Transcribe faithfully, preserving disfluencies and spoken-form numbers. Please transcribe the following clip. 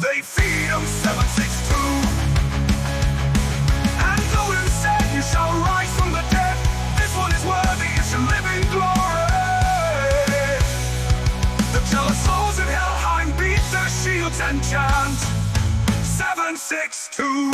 They feed them seven six two. And though it said you shall rise from the dead, this one is worthy, you shall live in glory. The jealous souls in Helheim beat their shields and chant seven six two.